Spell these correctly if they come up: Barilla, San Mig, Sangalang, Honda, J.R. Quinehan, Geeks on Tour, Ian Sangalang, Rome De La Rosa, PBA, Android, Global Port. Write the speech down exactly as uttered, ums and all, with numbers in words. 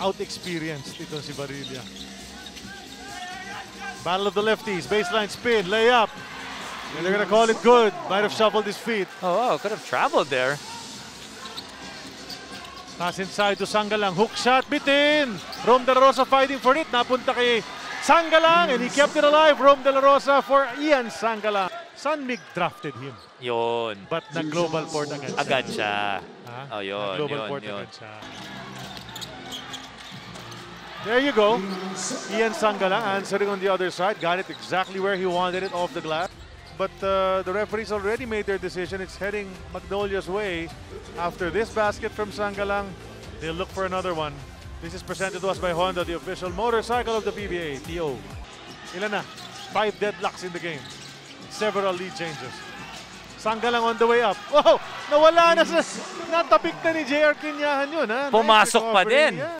out-experienced ito si Barilla. Battle of the lefties, baseline spin, layup. And they're gonna call it good. Might have shuffled his feet. Oh, wow, could have traveled there. Pass inside to Sangalang. Hook shot, bitin. Rome De La Rosa fighting for it. Napunta kay Sangalang, and he kept it alive. Rome De La Rosa for Ian Sangalang. San Mig drafted him. Yon. But na Global Port agad siya. Agad siya. Oh, yon, global yon, port yon. Agad siya. There you go. Ian Sangalang answering on the other side. Got it exactly where he wanted it, off the glass. But uh, the referees already made their decision. It's heading Magnolia's way. After this basket from Sangalang, they'll look for another one. This is presented to us by Honda, the official motorcycle of the P B A, T O. Ilan na? Five deadlocks in the game. Several lead changes. Sangalang on the way up. Wow! Nawala na sa... Natapik na ni J R Quinehan yun, ha? Pumasok pa din.